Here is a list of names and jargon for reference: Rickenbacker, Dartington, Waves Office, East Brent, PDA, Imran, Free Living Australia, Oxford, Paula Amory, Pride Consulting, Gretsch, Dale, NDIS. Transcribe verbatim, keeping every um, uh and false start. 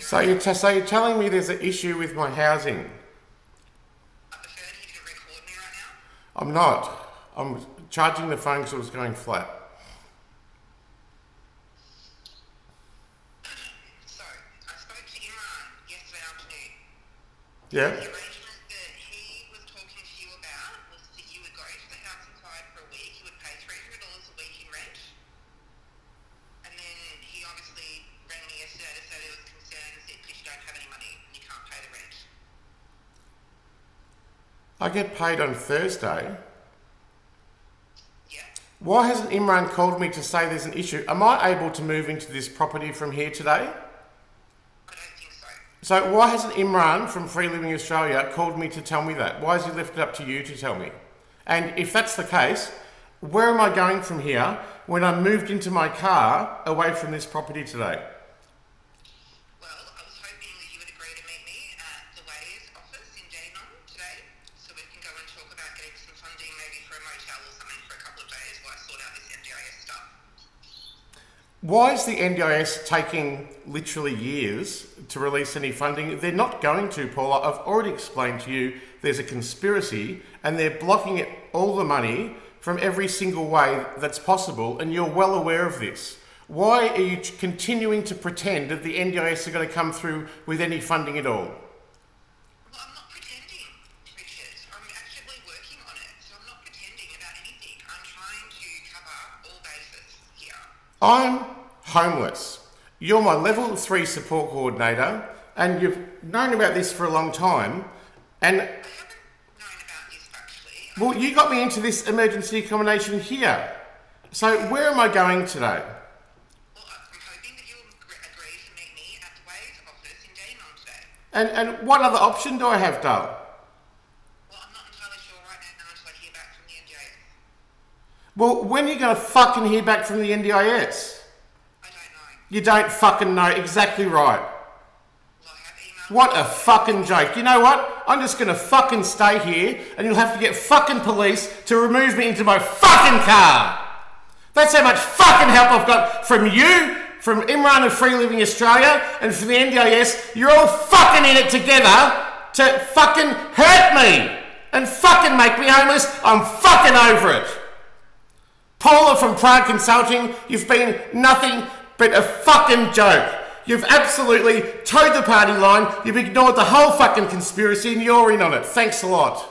So you're, t so you're telling me there's an issue with my housing? I'm not. I'm charging the phone because it was going flat. So, I spoke to Imran yesterday afternoon. Yeah. The arrangement that he was talking to you about was that you would go to the house and client for a week, you would pay three hundred dollars a week in rent, and then he obviously rang me yesterday to say there was concerns that you don't have any money and you can't pay the rent. I get paid on Thursday. Why hasn't Imran called me to say there's an issue? Am I able to move into this property from here today? I don't think so. So why hasn't Imran from Free Living Australia called me to tell me that? Why has he left it up to you to tell me? And if that's the case, where am I going from here when I moved into my car away from this property today? Well, I was hoping that you would agree to meet me at the Waves office in Dale today, so we can go and talk about getting some funding maybe for a motel or something for a couple of days while I sort out this N D I S stuff. Why is the N D I S taking literally years to release any funding? They're not going to, Paula. I've already explained to you there's a conspiracy and they're blocking it, all the money from every single way that's possible, and you're well aware of this. Why are you continuing to pretend that the N D I S are going to come through with any funding at all? I'm homeless. You're my level three support coordinator, and you've known about this for a long time. And I haven't known about this actually. Well, you got me into this emergency accommodation here. So where am I going today? Well, I'm hoping that you'll agree to meet me at the Waves office in Daymon today. And and what other option do I have, Dale? Well, when are you going to fucking hear back from the N D I S? I don't know. You don't fucking know. Exactly right. What a fucking joke. You know what? I'm just going to fucking stay here and you'll have to get fucking police to remove me into my fucking car. That's how much fucking help I've got from you, from Imran of Free Living Australia, and from the N D I S. You're all fucking in it together to fucking hurt me and fucking make me homeless. I'm fucking over it. Paula from Pride Consulting, you've been nothing but a fucking joke. You've absolutely towed the party line, you've ignored the whole fucking conspiracy, and you're in on it. Thanks a lot.